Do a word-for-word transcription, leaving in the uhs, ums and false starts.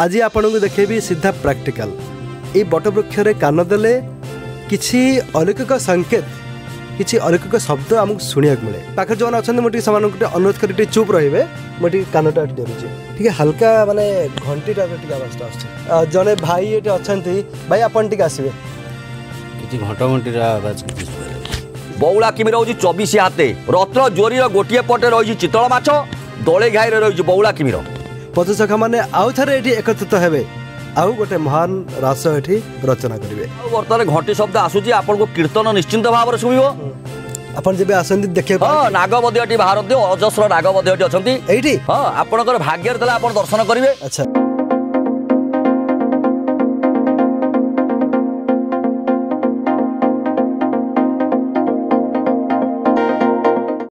आज आपको देखेबी सीधा प्रैक्टिकल ये बटवृक्षर कान दे कि अलौकिक संकेत किसी अलौकिक शब्द आमको शुणा मिले पाखे जो अच्छा मुझे अनुरोध कर चुप रे मुझे कानटा धरुचे ठीक है हल्का मानने घंटी टाइप आवाज़ा जड़े भाई ये अच्छा भाई आप आसवे कि घंटा घंटी आवाज बौला किमि रही चबीश हाते रत्न जोरी गोटे पटे रही चितल माछ दले घाई रही बौला किमि पशुसखा मैंने आउ थे ये एकत्रित होते आउ गोटे महान रास ये रचना करेंगे बर्तमान घंटी शब्द आसूची आपको कीर्तन निश्चिंत भाव में शुभ आप देखे हाँ नागवदी भारत अजस्र नागवदी अच्छा हाँ आपंकर भाग्य दर्शन करेंगे। अच्छा।